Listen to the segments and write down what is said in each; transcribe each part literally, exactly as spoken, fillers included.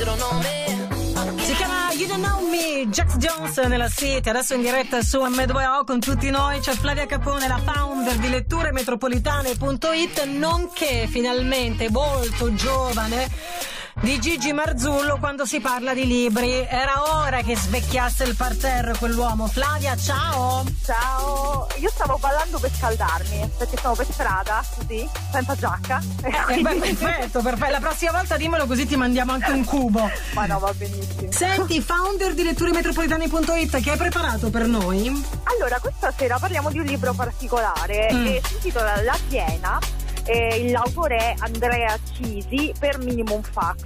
Si chiama You Don't Know Me, Jax Jones nella City, adesso in diretta su emme due o con tutti noi. C'è Flavia Capone, la founder di letture metropolitane punto it, nonché finalmente molto giovane di Gigi Marzullo quando si parla di libri. Era ora che svecchiasse il parterre quell'uomo. Flavia, ciao! Ciao! Io stavo ballando per scaldarmi, perché stavo per strada, così, senza giacca. E eh, beh, perfetto, perfetto. La prossima volta dimmelo così ti mandiamo anche un cubo. Ma no, va benissimo. Senti, founder di letture metropolitane punto it, che hai preparato per noi? Allora, questa sera parliamo di un libro particolare, mm. che si intitola La Piena. Eh, l'autore è Andrea Cisi per Minimum Fax.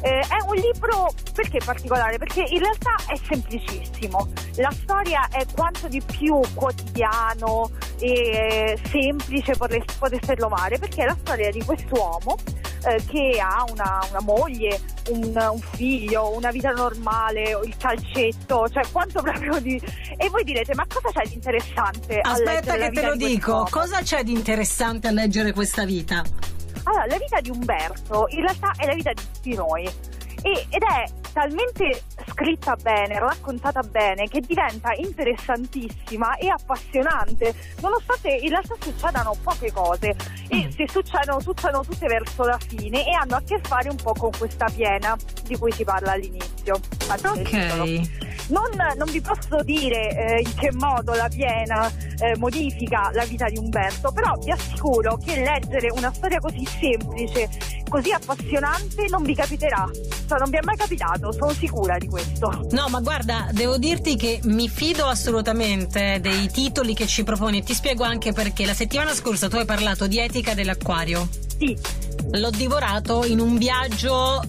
Eh, è un libro perché particolare? Perché in realtà è semplicissimo. La storia è quanto di più quotidiano e semplice potesse l'omare, perché è la storia di quest'uomo eh, che ha una, una moglie, un, un figlio, una vita normale, il calcetto, cioè quanto proprio di... E voi direte, ma cosa c'è di interessante a leggere la vita di quest'uomo? Aspetta che te lo dico, cosa c'è di interessante a leggere questa vita? Allora, la vita di Umberto in realtà è la vita di tutti noi e, ed è talmente scritta bene, raccontata bene, che diventa interessantissima e appassionante, nonostante in realtà succedano poche cose. E se succedono, succedono tutte verso la fine e hanno a che fare un po' con questa piena di cui si parla all'inizio. Ok. Non, non vi posso dire eh, in che modo la piena eh, modifica la vita di Umberto, però vi assicuro che leggere una storia così semplice, così appassionante, non vi capiterà. Cioè, non vi è mai capitato, sono sicura di questo. No, ma guarda, devo dirti che mi fido assolutamente dei titoli che ci proponi. Ti spiego anche perché. La settimana scorsa tu hai parlato di Etica dell'Acquario. Sì. L'ho divorato in un viaggio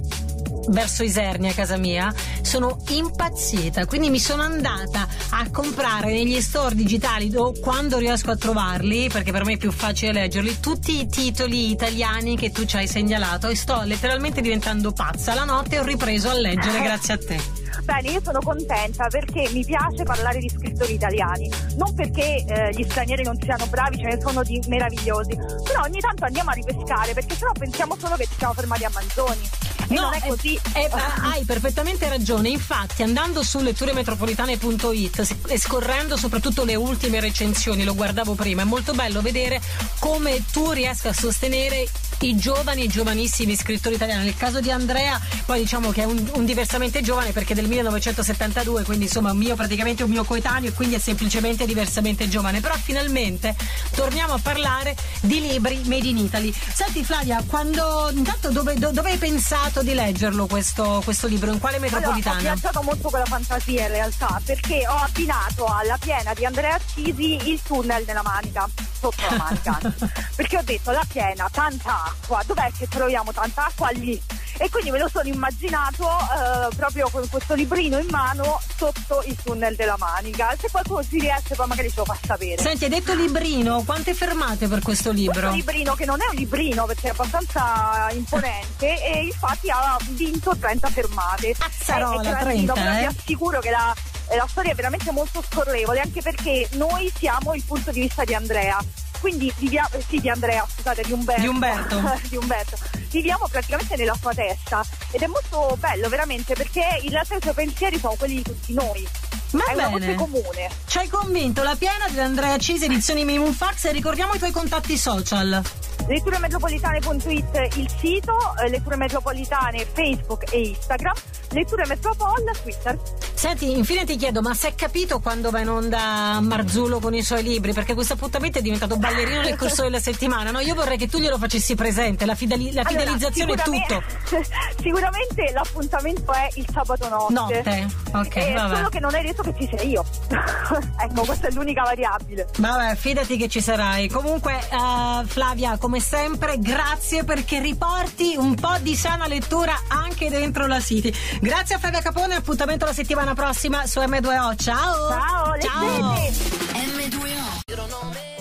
verso Isernia, casa mia. Sono impazzita, quindi mi sono andata a comprare negli store digitali, o quando riesco a trovarli, perché per me è più facile leggerli, tutti i titoli italiani che tu ci hai segnalato, e sto letteralmente diventando pazza la notte e ho ripreso a leggere grazie a te. Bene, io sono contenta perché mi piace parlare di scrittori italiani, non perché eh, gli stranieri non siano bravi, ce ne sono di meravigliosi, però ogni tanto andiamo a ripescare, perché sennò pensiamo solo che ci siamo fermati a Manzoni e no, non è così. Eh, eh, hai perfettamente ragione, infatti andando su letture metropolitane punto it e scorrendo soprattutto le ultime recensioni, lo guardavo prima, è molto bello vedere come tu riesca a sostenere i giovani e giovanissimi scrittori italiani. Nel caso di Andrea poi diciamo che è un, un diversamente giovane, perché del millenovecentosettantadue, quindi insomma un mio, praticamente un mio coetaneo, e quindi è semplicemente diversamente giovane. Però finalmente torniamo a parlare di libri made in Italy. Senti Flavia, quando intanto dove, do, dove hai pensato di leggerlo questo, questo libro, in quale metropolitana? Allora, ho piacciato molto con la fantasia in realtà, perché ho abbinato alla piena di Andrea Cisi il tunnel nella manica, sotto la manica perché ho detto la piena, tanta acqua, dov'è che troviamo tanta acqua? Lì. E quindi me lo sono immaginato eh, proprio con questo librino in mano sotto il tunnel della manica. Se qualcuno ci riesce poi magari ce lo fa sapere. Senti, hai detto librino, quante fermate per questo libro? Questo librino, che non è un librino perché è abbastanza imponente e infatti ha vinto trenta fermate. Azzarola, trenta, però eh? Vi assicuro che la, la storia è veramente molto scorrevole, anche perché noi siamo il punto di vista di Andrea. Quindi viviamo, sì, di Andrea, scusate, di Umberto. Di Umberto. di Umberto. Viviamo praticamente nella sua testa ed è molto bello veramente, perché in realtà i suoi pensieri sono quelli di tutti noi. Ma è bene. Una voce comune. Ci hai convinto, La Piena di Andrea Cisi, edizioni Minimum Fax, e ricordiamo i tuoi contatti social. letture metropolitane punto it il sito, Letture Metropolitane Facebook e Instagram, Letture Metropol Twitter. Senti, infine ti chiedo, ma se hai capito quando va in onda Marzullo con i suoi libri? Perché questo appuntamento è diventato ballerino nel corso della settimana, no? Io vorrei che tu glielo facessi presente, la, fideli- la allora, fidelizzazione è tutto. Sicuramente l'appuntamento è il sabato notte. Notte, ok, eh, vabbè. Solo che non hai detto che ci sei io. Ecco, questa è l'unica variabile. Vabbè, fidati che ci sarai. Comunque, uh, Flavia, come sempre, grazie perché riporti un po' di sana lettura anche dentro la City. Grazie a Flavia Capone, appuntamento la settimana prossima su emme due o. Ciao! Ciao! Ciao. M due O